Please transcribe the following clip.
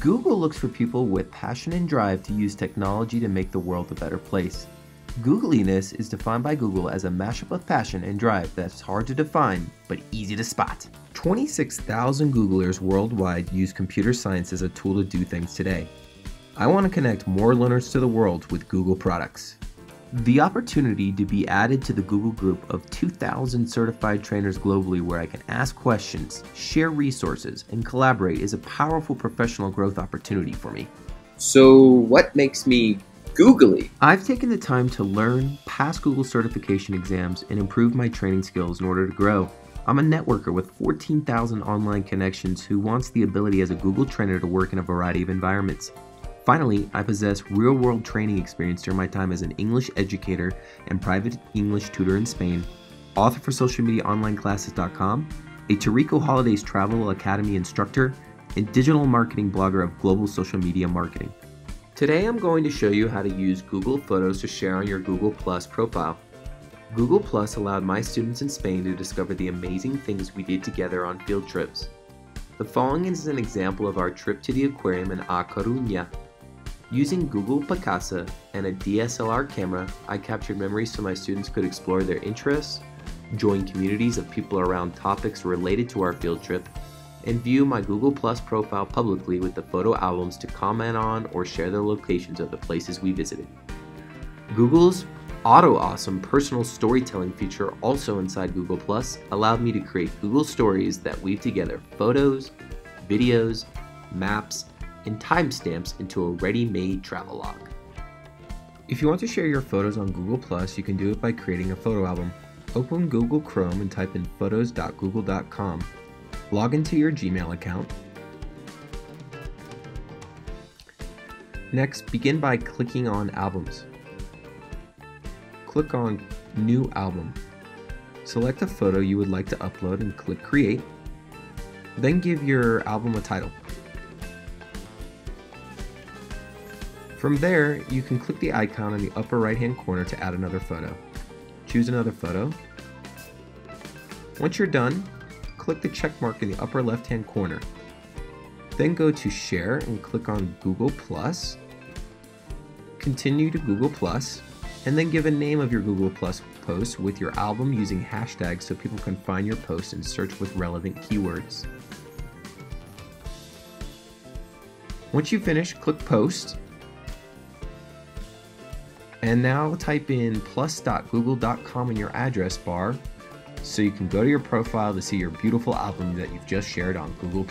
Google looks for people with passion and drive to use technology to make the world a better place. Googliness is defined by Google as a mashup of passion and drive that's hard to define, but easy to spot. 26,000 Googlers worldwide use computer science as a tool to do things today. I want to connect more learners to the world with Google products. The opportunity to be added to the Google group of 2,000 certified trainers globally where I can ask questions, share resources, and collaborate is a powerful professional growth opportunity for me. So what makes me Googly? I've taken the time to learn, pass Google certification exams, and improve my training skills in order to grow. I'm a networker with 14,000 online connections who wants the ability as a Google trainer to work in a variety of environments. Finally, I possess real-world training experience during my time as an English educator and private English tutor in Spain, author for socialmediaonlineclasses.com, a Tarico Holidays Travel Academy instructor, and digital marketing blogger of global social media marketing. Today I'm going to show you how to use Google Photos to share on your Google+ profile. Google+ allowed my students in Spain to discover the amazing things we did together on field trips. The following is an example of our trip to the aquarium in A Coruña. Using Google Picasa and a DSLR camera, I captured memories so my students could explore their interests, join communities of people around topics related to our field trip, and view my Google+ profile publicly with the photo albums to comment on or share the locations of the places we visited. Google's Auto-Awesome personal storytelling feature, also inside Google+, allowed me to create Google Stories that weave together photos, videos, maps, and timestamps into a ready-made travelogue. If you want to share your photos on Google+, you can do it by creating a photo album. Open Google Chrome and type in photos.google.com. Log into your Gmail account. Next, begin by clicking on Albums. Click on New Album. Select a photo you would like to upload and click Create. Then give your album a title. From there, you can click the icon in the upper right-hand corner to add another photo. Choose another photo. Once you're done, click the check mark in the upper left-hand corner. Then go to Share and click on Google+. Continue to Google+, and then give a name of your Google+ post with your album using hashtags so people can find your post and search with relevant keywords. Once you finish, click Post. And now type in plus.google.com in your address bar so you can go to your profile to see your beautiful album that you've just shared on Google+.